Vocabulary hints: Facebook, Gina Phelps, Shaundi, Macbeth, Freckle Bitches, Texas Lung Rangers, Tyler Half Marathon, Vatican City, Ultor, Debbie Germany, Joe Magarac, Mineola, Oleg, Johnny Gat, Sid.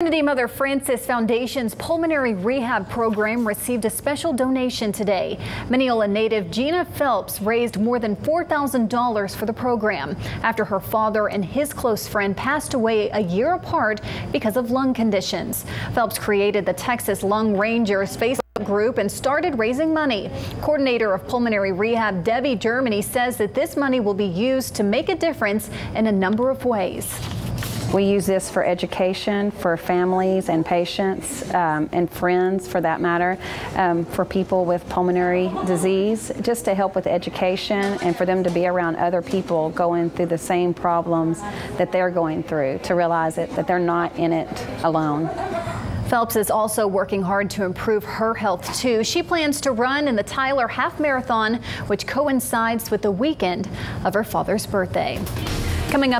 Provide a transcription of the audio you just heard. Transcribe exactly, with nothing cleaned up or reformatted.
Trinity Mother Francis Foundation's pulmonary rehab program received a special donation today. Mineola native Gina Phelps raised more than four thousand dollars for the program after her father and his close friend passed away a year apart because of lung conditions. Phelps created the Texas Lung Rangers Facebook group and started raising money. Coordinator of pulmonary rehab Debbie Germany says that this money will be used to make a difference in a number of ways. We use this for education, for families and patients um, and friends for that matter, um, for people with pulmonary disease, just to help with education and for them to be around other people going through the same problems that they're going through, to realize it, that they're not in it alone. Phelps is also working hard to improve her health too. She plans to run in the Tyler Half Marathon, which coincides with the weekend of her father's birthday. Coming up.